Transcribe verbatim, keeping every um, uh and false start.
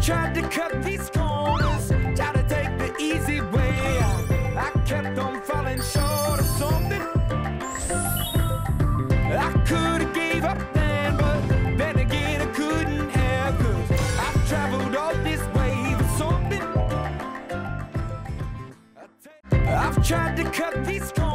tried to cut these corners, try to take the easy way out. I kept on falling short of something I could have gave up then, but then again I couldn't have, 'cause I traveled all this way for something. I've tried to cut these corners.